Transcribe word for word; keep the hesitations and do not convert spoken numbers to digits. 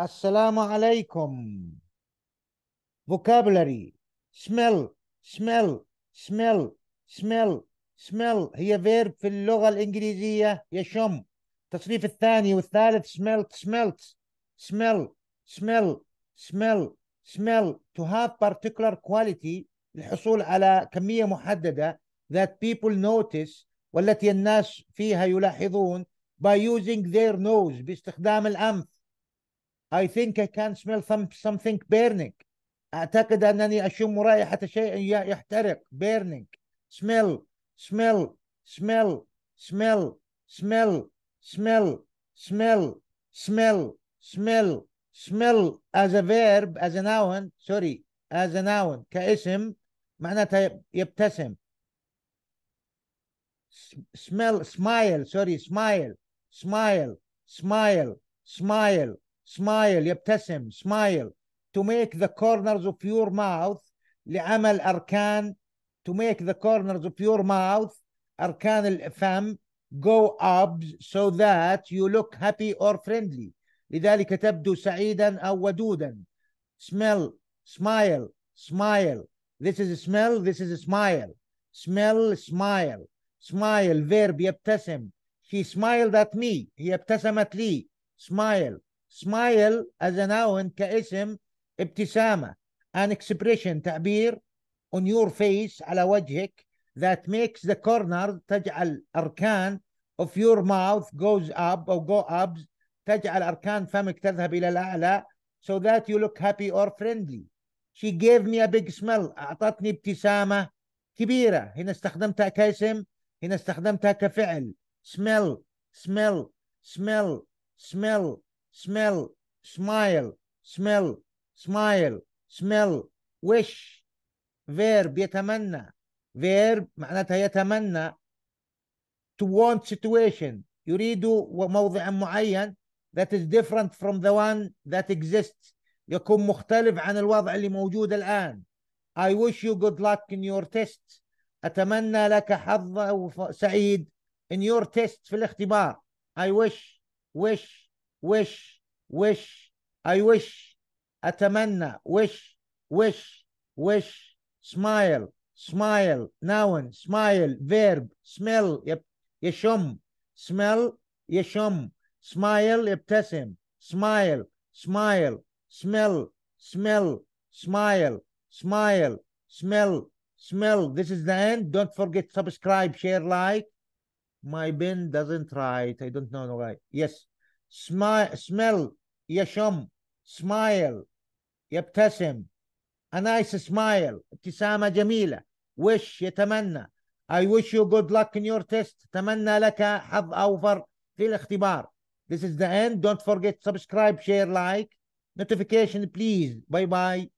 السلام عليكم. vocabulary smell smell smell smell smell هي verb في اللغة الإنجليزية يشم. التصريف الثاني والثالث smelt smelt smell smell smell smell to have particular quality للحصول على كمية محددة that people notice والتي الناس فيها يلاحظون by using their nose باستخدام الأنف. I think I can smell some, something burning. أعتقد أنني أشم رائحة شيء يحترق. burning. smell smell smell smell smell smell smell smell smell smell as a verb as a noun sorry as a noun كاسم معناتها يبتسم. smell smile sorry smile smile smile smile smile يبتسم smile to make the corners of your mouth لعمل أركان to make the corners of your mouth أركان الفم go up so that you look happy or friendly لذلك تبدو سعيدا أو ودودا. smell smile smile this is a smell this is a smile smell smile smile verb يبتسم. she smiled at me هي ابتسمت لي. smile smile as a noun كاسم ابتسامة. an expression تعبير on your face على وجهك that makes the corner تجعل أركان of your mouth goes up أو go up تجعل أركان فمك تذهب إلى الأعلى so that you look happy or friendly. she gave me a big smile أعطتني ابتسامة كبيرة. هنا استخدمتها كاسم هنا استخدمتها كفعل. smell smell smell smell smell smile smell smile smell wish verb يتمنى verb معناتها يتمنى to want situation يريد موضع معين that is different from the one that exists يكون مختلف عن الوضع اللي موجود الآن. I wish you good luck in your test أتمنى لك حظ سعيد in your test في الاختبار. I wish wish wish wish I wish أتمنى wish wish wish smile smile noun smile verb smell يشم smell يشم smile يبتسم smile smile smell smell smile smile smell smell this is the end. don't forget subscribe share like. my pen doesn't write I don't know why. yes smile smell يشم smile يبتسم a nice smile ابتسامة جميلة. wish يتمنى I wish you good luck in your test أتمنى لك حظ أوفر في الاختبار. this is the end. don't forget subscribe share like notification please. bye bye.